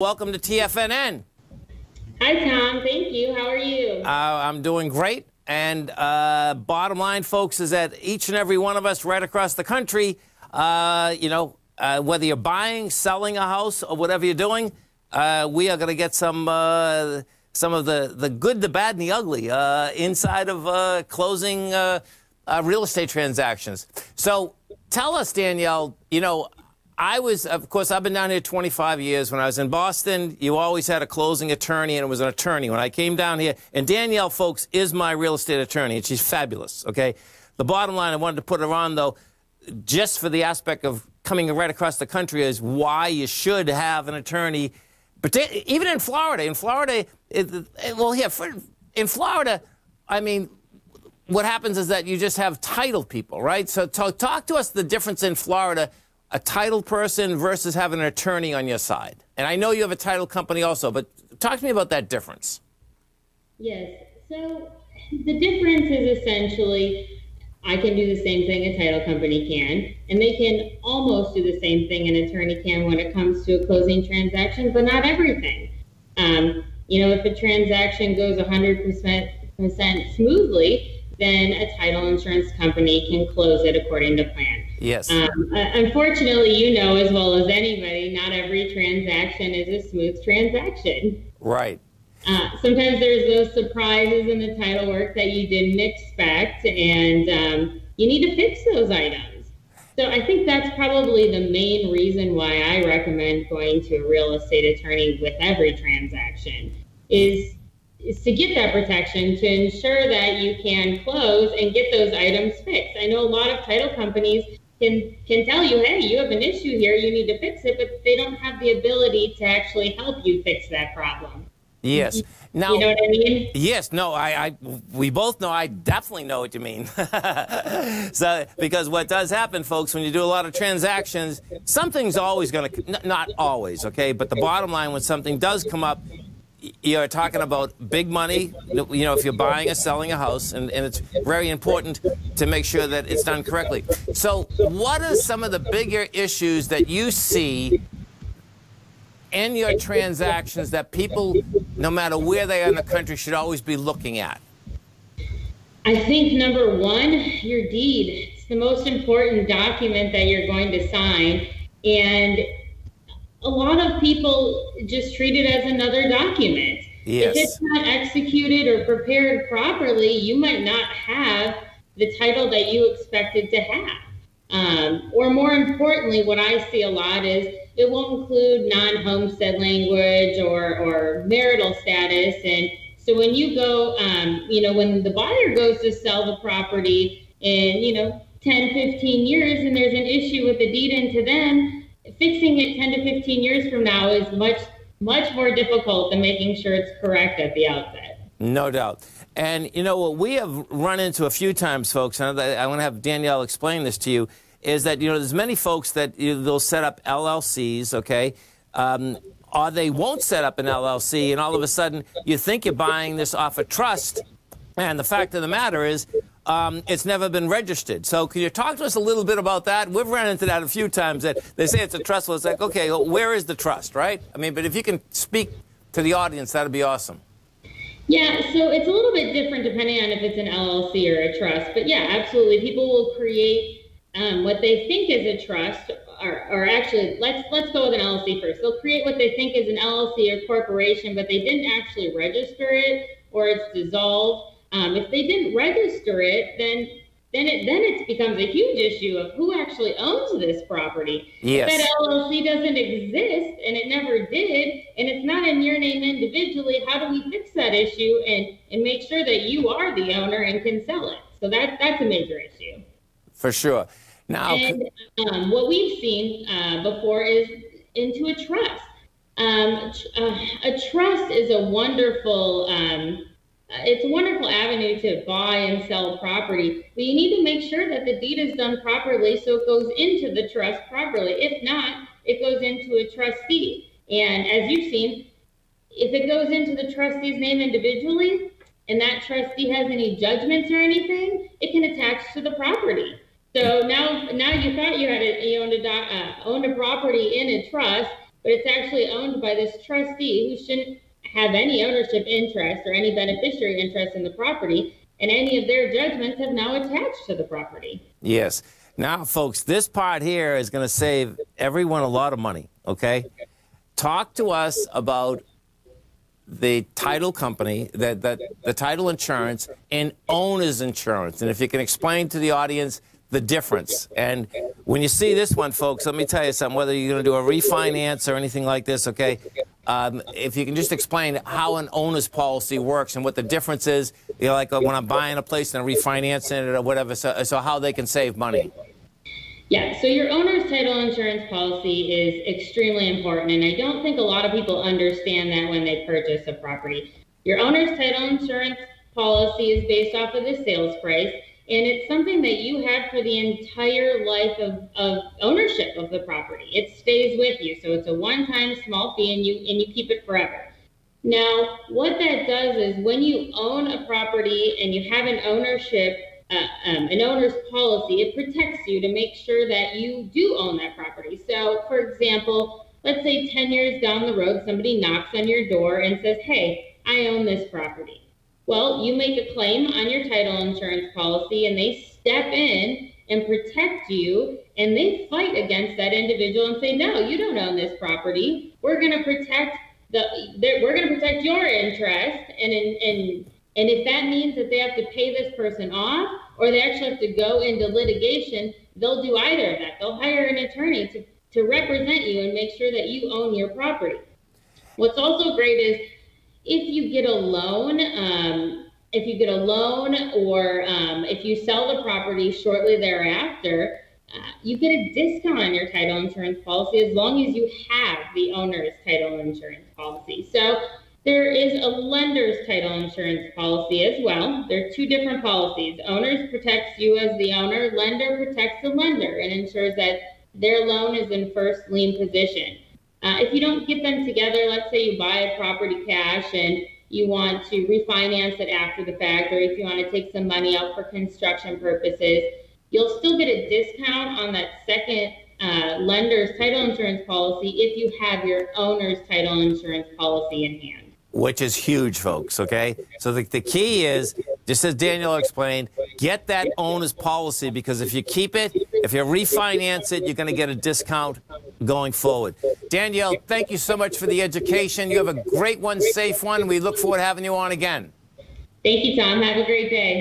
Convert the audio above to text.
Welcome to TFNN. Hi, Tom. Thank you. How are you? I'm doing great. And bottom line, folks, is that each and every one of us right across the country, whether you're buying, selling a house, or whatever you're doing, we are going to get some of the good, the bad, and the ugly inside of closing real estate transactions. So tell us, Danielle, you know, of course, I've been down here 25 years. When I was in Boston, you always had a closing attorney, and it was an attorney. When I came down here, and Danielle, folks, is my real estate attorney, and she's fabulous, okay? The bottom line, I wanted to put her on, though, just for the aspect of coming right across the country, is why you should have an attorney, even in Florida. In Florida, I mean, what happens is that you just have title people, right? So talk to us the difference in Florida, a title person versus having an attorney on your side. And I know you have a title company also, but talk to me about that difference. Yes, so the difference is essentially, I can do the same thing a title company can, and they can almost do the same thing an attorney can when it comes to a closing transaction, but not everything. You know, if a transaction goes 100% smoothly, then a title insurance company can close it according to plan. Yes. Unfortunately, you know as well as anybody, not every transaction is a smooth transaction. Right. Sometimes there's those surprises in the title work that you didn't expect, and you need to fix those items. So I think that's probably the main reason why I recommend going to a real estate attorney with every transaction, is to get that protection, to ensure that you can close and get those items fixed. I know a lot of title companies can tell you, hey, you have an issue here, you need to fix it, but they don't have the ability to actually help you fix that problem. Yes. Now, you know what I mean? Yes. No, we both know. I definitely know what you mean. So, because what does happen, folks, when you do a lot of transactions, something's always going to, not always, okay, but the bottom line, when something does come up, you're talking about big money, you know, if you're buying or selling a house, and it's very important to make sure that it's done correctly. So what are some of the bigger issues that you see in your transactions that people, no matter where they are in the country, should always be looking at? I think number one, your deed. It's the most important document that you're going to sign, and a lot of people just treat it as another document. Yes. If it's not executed or prepared properly, you might not have the title that you expected to have. Or more importantly, what I see a lot is it won't include non-homestead language or marital status. And so when you go, you know, when the buyer goes to sell the property in, you know, 10, 15 years, and there's an issue with the deed into them, fixing it 10 to 15 years from now is much, much more difficult than making sure it's correct at the outset. No doubt. And, you know, what we have run into a few times, folks, and I want to have Danielle explain this to you, is that, you know, there's many folks that they'll set up LLCs, okay, or they won't set up an LLC, and all of a sudden you think you're buying this off a trust, and the fact of the matter is, it's never been registered. So can you talk to us a little bit about that? We've run into that a few times, that they say it's a trust. Well, it's like, okay, well, where is the trust, right? I mean, but if you can speak to the audience, that would be awesome. Yeah, so it's a little bit different depending on if it's an LLC or a trust. But, yeah, absolutely. People will create what they think is a trust, or actually, let's go with an LLC first. They'll create what they think is an LLC or corporation, but they didn't actually register it, or it's dissolved. If they didn't register it, then it becomes a huge issue of who actually owns this property. Yes. If that LLC doesn't exist, and it never did, and it's not in your name individually, how do we fix that issue and make sure that you are the owner and can sell it? So that's a major issue. For sure. Now, and, what we've seen before is into a trust. A trust is a wonderful... it's a wonderful avenue to buy and sell property, but you need to make sure that the deed is done properly so it goes into the trust properly. If not, it goes into a trustee. And as you've seen, if it goes into the trustee's name individually and that trustee has any judgments or anything, it can attach to the property. So now you thought you owned a property in a trust, but it's actually owned by this trustee who shouldn't have any ownership interest or any beneficiary interest in the property, and any of their judgments have now attached to the property. Yes. Now, folks, this part here is going to save everyone a lot of money, okay? Talk to us about the title company, the title insurance and owner's insurance. And if you can explain to the audience the difference. And when you see this one, folks, let me tell you something, whether you're going to do a refinance or anything like this, okay, if you can just explain how an owner's policy works and what the difference is, you know, like when I'm buying a place and I'm refinancing it or whatever, so how they can save money. Yeah, so your owner's title insurance policy is extremely important, and I don't think a lot of people understand that when they purchase a property. Your owner's title insurance policy is based off of the sales price, and it's something that you have for the entire life of ownership of the property. It stays with you, so it's a one-time small fee, and you keep it forever. Now, what that does is when you own a property and you have an ownership, an owner's policy, it protects you to make sure that you do own that property. So, for example, let's say 10 years down the road, somebody knocks on your door and says, hey, I own this property. Well, you make a claim on your title insurance policy and they step in and protect you, and they fight against that individual and say, no, you don't own this property. We're going to protect your interest, and if that means that they have to pay this person off or they actually have to go into litigation, they'll do either of that. They'll hire an attorney to represent you and make sure that you own your property. What's also great is, if you get a loan, or if you sell the property shortly thereafter, you get a discount on your title insurance policy as long as you have the owner's title insurance policy. So there is a lender's title insurance policy as well. There are two different policies. Owners protects you as the owner. Lender protects the lender and ensures that their loan is in first lien position. If you don't get them together, let's say you buy a property cash and you want to refinance it after the fact, or if you want to take some money out for construction purposes, you'll still get a discount on that second lender's title insurance policy if you have your owner's title insurance policy in hand. Which is huge, folks, okay? So the key is, just as Daniel explained, get that owner's policy, because if you keep it, if you refinance it, you're going to get a discount going forward. Danielle, thank you so much for the education. You have a great one, safe one. We look forward to having you on again. Thank you, Tom. Have a great day.